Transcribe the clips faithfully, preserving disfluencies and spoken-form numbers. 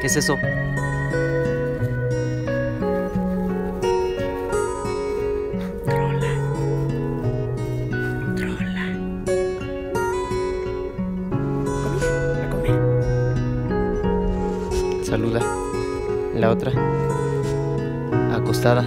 ¿Qué es eso? Trola. Trola. A comer. Saluda. La otra. Acostada.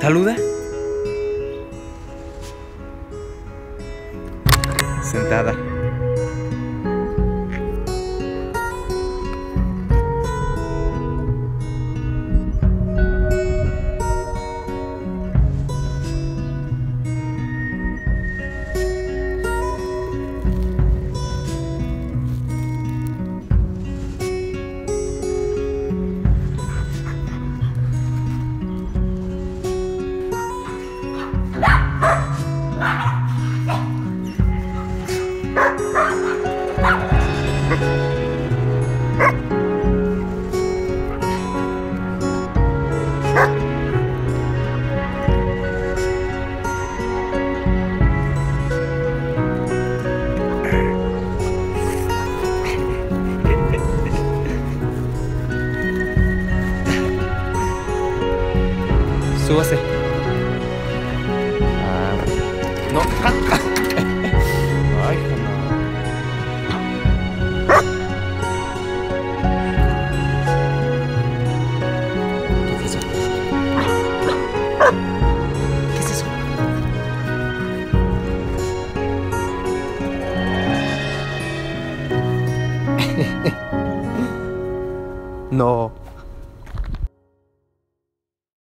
Saluda. Sentada. Súbase. Ah, no. Ay, jamás. ¿Qué es eso? ¿Qué es eso? No.